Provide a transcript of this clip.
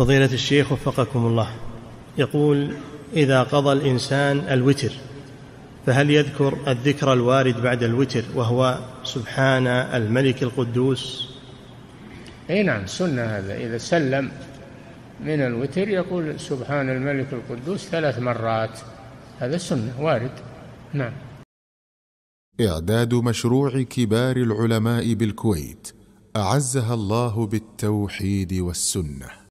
فضيلة الشيخ وفقكم الله، يقول: إذا قضى الإنسان الوتر فهل يذكر الذكر الوارد بعد الوتر وهو سبحان الملك القدوس؟ أي نعم، سنة هذا. إذا سلم من الوتر يقول سبحان الملك القدوس 3 مرات، هذا سنة وارد. نعم. إعداد مشروع كبار العلماء بالكويت أعزها الله بالتوحيد والسنة.